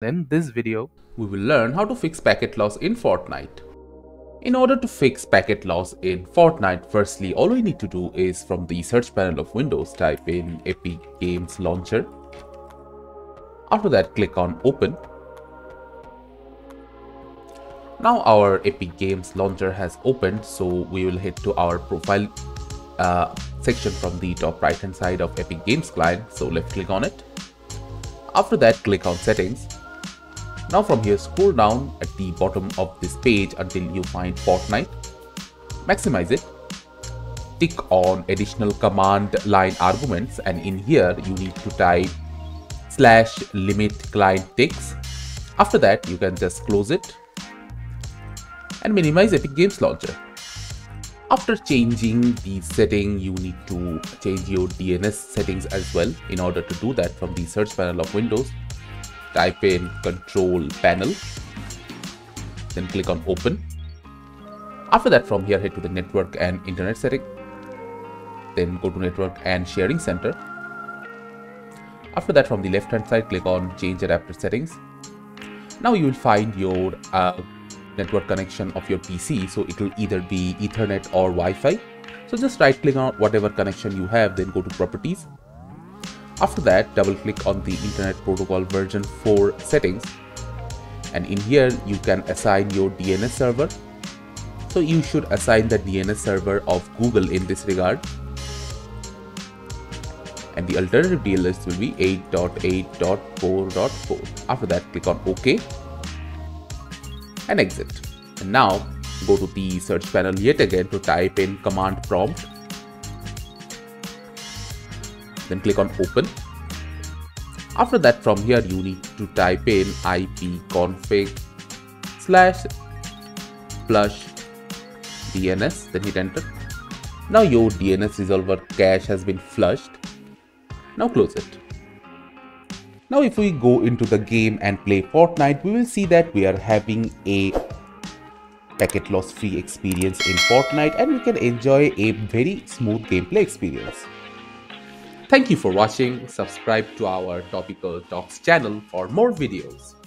In this video, we will learn how to fix packet loss in Fortnite. In order to fix packet loss in Fortnite, firstly all we need to do is from the search panel of Windows type in Epic Games Launcher. After that click on Open. Now our Epic Games Launcher has opened, so we will head to our profile section from the top right hand side of Epic Games client, so left click on it. After that click on Settings. Now from here scroll down at the bottom of this page until you find Fortnite. Maximize it. Tick on additional command line arguments, and in here you need to type /limit client ticks. After that you can just close it and minimize Epic Games Launcher. After changing the setting, you need to change your DNS settings as well. In order to do that, from the search panel of Windows, type in Control Panel, then click on Open. After that, from here, head to the Network and Internet setting, then go to Network and Sharing Center. After that, from the left hand side, click on Change Adapter Settings. Now you will find your network connection of your PC, so it will either be Ethernet or Wi-Fi. So just right click on whatever connection you have, then go to Properties. After that, double click on the Internet Protocol version 4 settings, and in here you can assign your DNS server. So you should assign the DNS server of Google in this regard, and the alternative DLS will be 8.8.4.4. After that click on OK and exit. And now go to the search panel yet again to type in command prompt, then click on Open. After that, from here you need to type in ipconfig /flush DNS, then hit enter. Now your DNS resolver cache has been flushed. Now close it. Now if we go into the game and play Fortnite, we will see that we are having a packet loss free experience in Fortnite, and we can enjoy a very smooth gameplay experience. Thank you for watching. Subscribe to our Topical Talks channel for more videos.